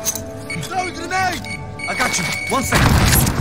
egg! He's throwing an egg! I got you. 1 second.